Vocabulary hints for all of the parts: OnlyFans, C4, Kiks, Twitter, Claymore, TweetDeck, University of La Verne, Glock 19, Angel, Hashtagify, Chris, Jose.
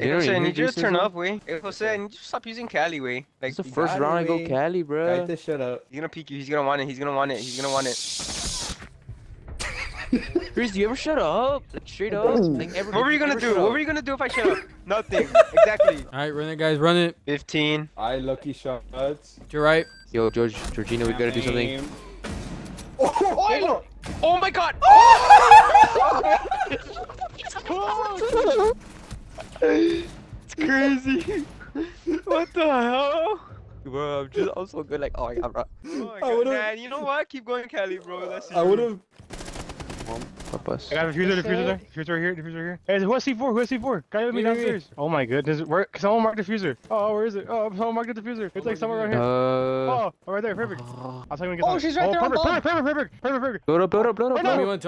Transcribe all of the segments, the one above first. Hey, Jose, I need you to turn up, way. Hey, Jose, I need you to stop using Cali, way. Like, it's the first round I go Cali, bro. Light this shit up. He's gonna peek you. He's gonna want it. He's gonna want it. He's gonna want it. Chris, do you ever shut up? Like, straight up? Like, what were you gonna do? What were you gonna do if I shut up? Nothing. Exactly. Alright, run it, guys. Run it. 15. I lucky shots. You're right. Yo, Georgina, we gotta do something. Oh, oh my god. Oh! It's crazy. What the hell? Bro, I'm so good. Like, oh my god, bro. Oh my god, man. You know what? Keep going, Cali, bro. That's it. I would have. I got a diffuser, diffuser right here, Hey, who has C4? Guy with me downstairs. Oh my goodness, where? Someone marked diffuser. Oh, where is it? Oh, someone marked the diffuser. It's like somewhere around here. Oh, right there, perfect. I was get she's right there. Perfect. Blow it up. Tell me. No.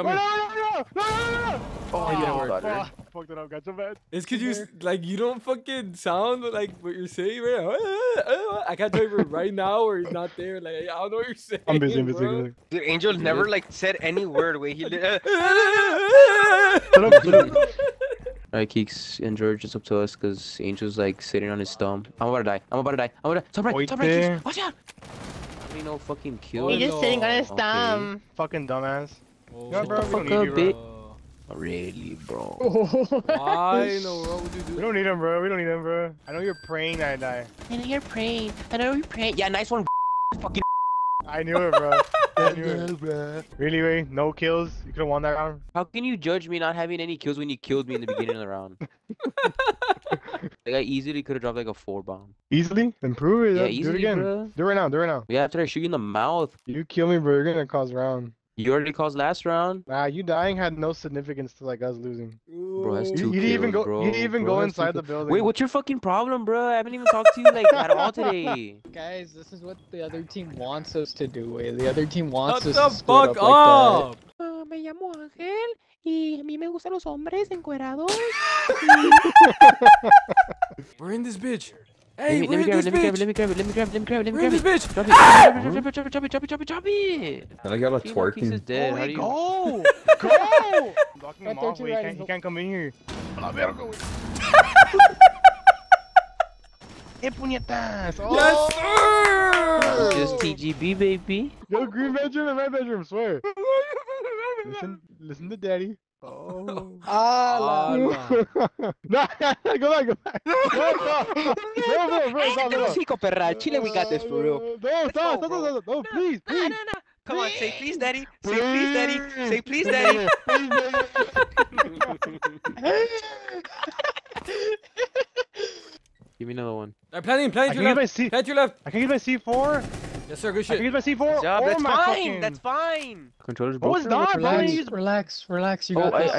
Oh, you didn't work. Fucked it up, got so bad. It's cause you like you don't fucking sound like what you're saying right now. I can't tell you right now or he's not there. Like I don't know what you're saying. I'm busy, Dude, Angel never like said any word. Wait, he Alright, Keeks and George, it's up to us because Angel's like sitting on his thumb. I'm about to die. Top right, Keeks. Watch out! I mean, no fucking kill. He's just sitting on his thumb. Fucking dumbass. Oh, no, bro, fuck up, bitch. Really, bro? Why in the world would you do? We don't need him, bro. I know you're praying that I die. Yeah, nice one. Fucking. I knew it, bro. Really, Ray? No kills? You could have won that round? How can you judge me not having any kills when you killed me in the beginning of the round? Like, I easily could have dropped like a 4 bomb. Easily? Then prove it. Yeah, easily, do it again. Bro. Do it right now. Yeah, after I shoot you in the mouth. You kill me, bro. You're gonna cause round. You already caused last round. Nah, you dying had no significance to like us losing. Bro, that's 2 kills, bro. You didn't even go inside the building. Wait, what's your fucking problem, bro? I haven't even talked to you like at all today. Guys, this is what the other team wants us to do. The other team wants us to split up like that. Me llamo Angel y a mí me gustan los hombres encuerados. We're in this bitch. Hey, let me grab it. Drop it, drop it. I got a twerking. Is dead. How do you... Go! I'm locking him off, he can't come in here. Hey, puñetas! Yes, sir! Just TGB, baby. Yo, green bedroom and my bedroom, swear. Listen to daddy. Oh. No, go back. No, chico, perra. Chile, we got this, for real. No, stop, no, please, please. No. Come on, say please, daddy. Say please, daddy. Give me another one. I'm planning to your left. Plant your left. I can get my C4. Yes, sir. Good shit. I can use my C4. That's fine. Controller's broken. What was that? Relax. You got this.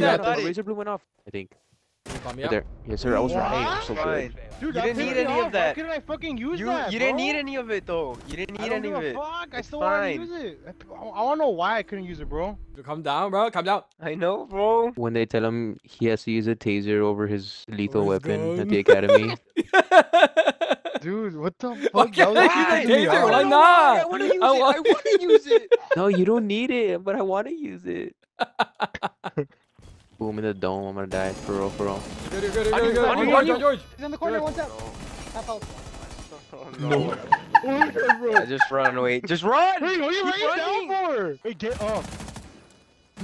I Razor Blue went off, I think. Right there. Yes, sir. I was right. So good. Dude, you didn't need any of that. How could I fucking use that? You didn't need any of it, though. Fuck. I still want to use it. I want to know why I couldn't use it, bro. Calm down, bro. I know, bro. When they tell him he has to use a taser over his lethal weapon at the academy. Dude, what the fuck? Why not? I want to use it. No, you don't need it, but I want to use it. Boom in the dome. I'm gonna die. For real. Good. George. He's in the corner. One tap. Half health. No. Just run. Just run. Wait, what are you running down for? Wait, get up.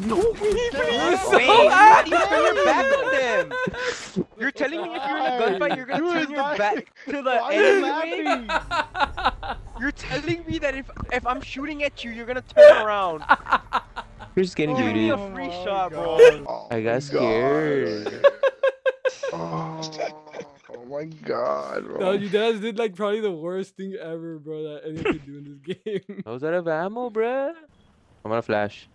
No, wait, you're not even turning your back on them. You're telling me if you're in a gunfight, you're gonna turn your back to the enemy? You're telling me that if I'm shooting at you, you're gonna turn around. You're just getting duty. Give me a free shot, bro. I got scared. Oh my god, bro. No, you guys did like probably the worst thing ever, bro, that anyone could do in this game. I was out of ammo, bro. I'm gonna flash.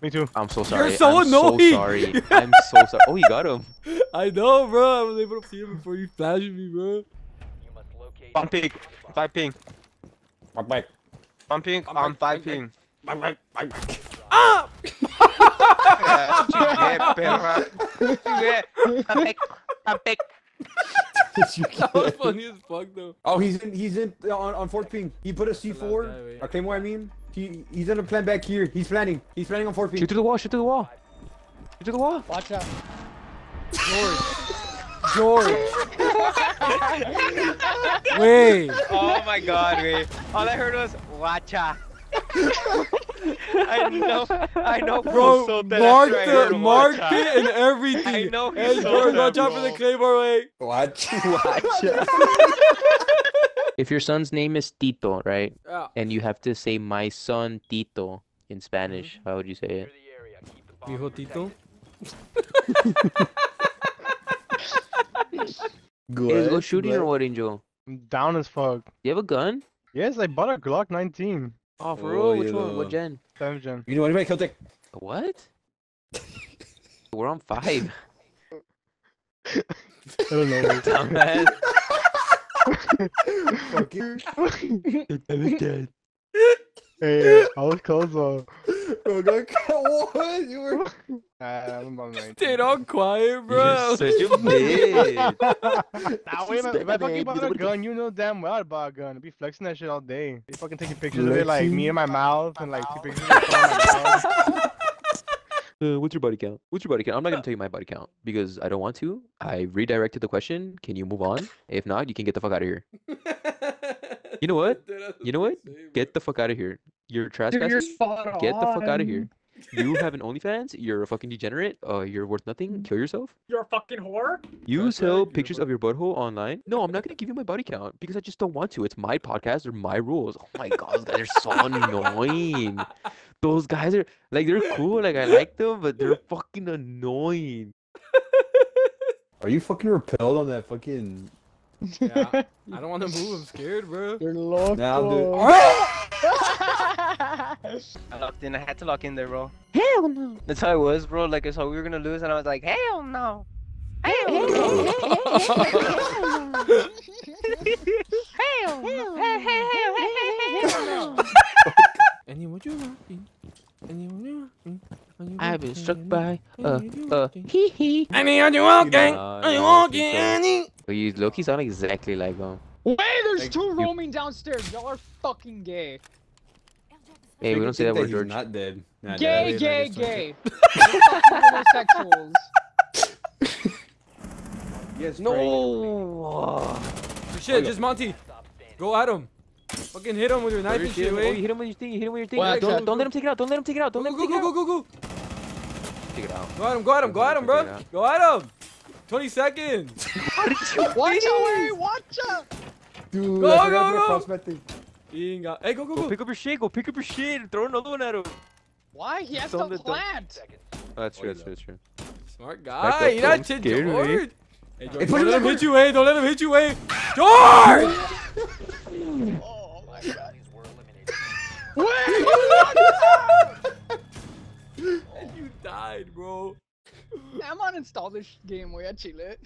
Me too. I'm so sorry. You're so annoying. I'm so sorry. Oh, you got him. I know, bro. I was able to see him before you flashed me, bro. I'm 5 ping. Ah! That was funny as fuck, though. Oh, he's on 4th ping. He put a C4. Or Claymore, I mean. He's on a plan back here. He's planning on 4 ping. Shoot to the wall. Watch out. George. Wait. Oh my god, wait. All I heard was watcha. I know, bro. So marked it and everything. I know. Hey, George, watch out for the Claymore, way. Watcha. If your son's name is Tito, right? Yeah. And you have to say my son Tito in Spanish, how would you say it? Hijo Tito? Good. Hey, let's go shooting or what, Angel? I'm down as fuck. You have a gun? Yes, I bought a Glock 19. Oh, for real? Which one? What gen? 7th gen. You know anybody killed it? What? We're on 5. I don't know. Dumbass. Fuck you. Hey, I was close though. What? You were. I'm stayed all quiet, bro. You're such a bitch. Nah, wait, if I fucking bought a gun, you know damn well I bought a gun. I'd be flexing that shit all day. Be fucking taking pictures of it, like me in my mouth, and like two pictures of my mouth. What's your body count? What's your body count? I'm not gonna tell you my body count because I don't want to. I redirected the question. Can you move on? If not, you can get the fuck out of here. You know what? You know what? Get the fuck out of here. You're trash. Dude, you're spot Get on. The fuck out of here. You have an OnlyFans. You're a fucking degenerate. You're worth nothing. Kill yourself. You're a fucking whore. You sell pictures of your butthole online. No, I'm not gonna give you my body count because I just don't want to. It's my podcast. They're my rules. Oh my god, those guys are so annoying. Those guys are like they're cool. Like I like them, but they're fucking annoying. Are you fucking repelled on that fucking? Yeah, I don't want to move. I'm scared, bro. You're locked. Nah, I locked in. I had to lock in there, bro. Hell no. That's how it was, bro. Like I saw we were gonna lose, and I was like, hell no. Hell no. Hell no. Anyone you rocking? Anyone you rocking? I've been struck by hee. Anyone you walking? Are you walking? Any? You Loki sound exactly like him. Wait, there's like, two roaming downstairs. Y'all are fucking gay. Hey, we don't say that word, George. Not dead. Not gay, dead. Gay. Homosexuals. Yes. No. Shit, just Monty. Go at him. Fucking hit him with your knife and shit. Oh, you hit him with your thing. You hit him with your thing. Well, don't let him take it out. Don't let him take it out. Don't let him take it out. Go. Take it out. Go at him. Go at him, bro. Go at him. 20 seconds. Watch away. Watch out. Dude, go. Inga. Hey, go. Pick up your shit. Go pick up your shit. And throw another one at him. Why? He has to plant. Oh, that's true. Smart guy. You're not shit, George. Hey, George, don't let him hit you, hey. Don't let him hit you, hey. George! Oh, my God. These were eliminated. Wait! You locked out! And you died, bro. I'm gonna uninstall this game, wey. I chill it.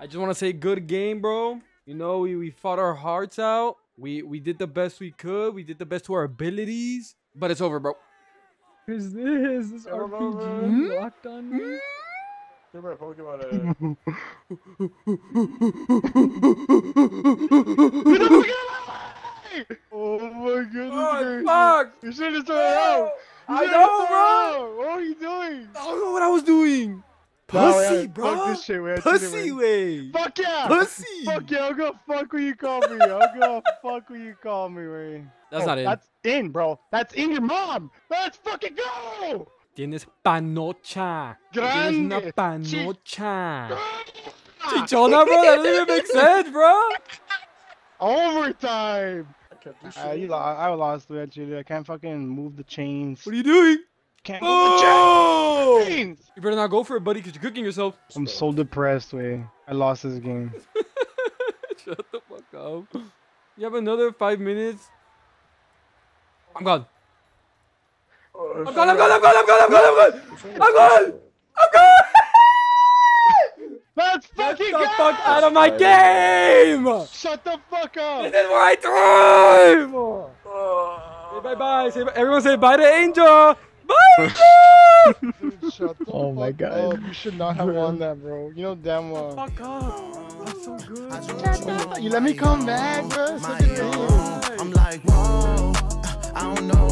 I just want to say good game, bro. You know, we fought our hearts out. We did the best we could. We did the best to our abilities. But it's over, bro. Is this? This RPG locked on me? You're my Pokemon. Oh my goodness. Oh, fuck. You should have thrown it out. I know, bro. What are you doing? I don't know what I was doing. Pussy, bro. Fuck this shit, man. Pussy, way. Fuck yeah. Pussy. Fuck yeah. I'll go fuck when you call me. I'll go fuck when you call me, man. That's not in. That's in, bro. That's in your mom. Let's fucking go. Tienes panocha. Tienes una panocha. Chichona, bro. That doesn't even make sense, bro. Overtime. I lost, actually. I can't fucking move the chains. What are you doing? Can't move the chains. You better not go for it, buddy, because you're cooking yourself. I'm so depressed, way. I lost this game. Shut the fuck up. You have another 5 minutes. I'm gone. I'm gone. Let's fucking go. Get the fuck out of my game. Shut the fuck up. This is where I thrive. Say bye bye. Everyone say bye to Angel. Dude, shut the fuck up. You should not have won that, bro. You know damn well. Fuck up. That's so good. You let me come back, bro. I'm like, whoa. I don't know.